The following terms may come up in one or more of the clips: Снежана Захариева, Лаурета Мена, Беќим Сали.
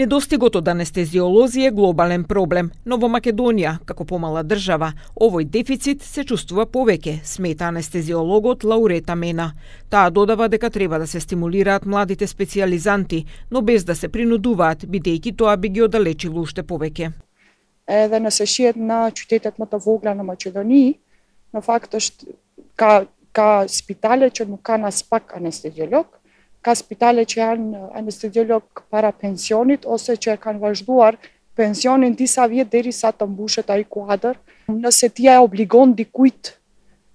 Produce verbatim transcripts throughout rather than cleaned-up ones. Недостигот од анестезиолози е глобален проблем, но во Македонија, како помала држава, овој дефицит се чувствува повеќе, смета анестезиологот Лаурета Мена. Таа додава дека треба да се стимулираат младите специјализанти, но без да се принудуваат, бидејќи тоа би ги оддалечило уште повеќе. Еден е сешијет на чутететната вогла на Македонија, но фактот што ка ка спиталече му ка на спак анестезиолог, ca spitale që janë anestesiolog para pensionit, ose që e kanë vazhduar pensionin disa vjet deri sa të mbushet ai kuadër. Nëse ti e obligon dikujt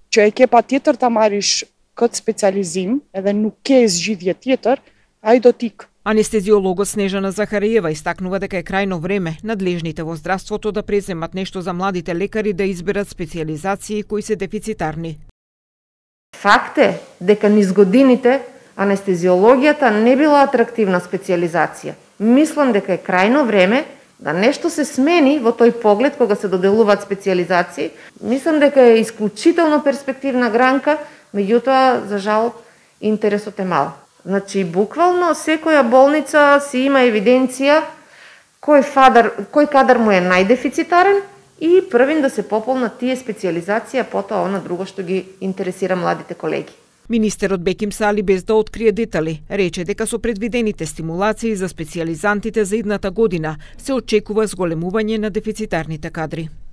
që e ke patjetër ta marrish këtë specializim, edhe nuk ke zgjidhje tjetër, ai do t'ik. Анестезиологот Снежана Захариева истакнува дека е крајно време надлежните во здравството да преземат нешто за младите лекари да изберат специализации кои се дефицитарни. Факт е дека низ годините анестезиологијата не била атрактивна специјализација. Мислам дека е крајно време да нешто се смени во тој поглед кога се доделуваат специјализации. Мислам дека е исклучително перспективна гранка, меѓутоа, за жал, интересот е мал. Значи, буквално, секоја болница си има евиденција кој, фадар, кој кадар му е најдефицитарен и првин да се пополна тие специјализација, потоа она друго што ги интересира младите колеги. Министерот Беќим Сали, без да открие детали, рече дека со предвидените стимулации за специјализантите за идната година се очекува зголемување на дефицитарните кадри.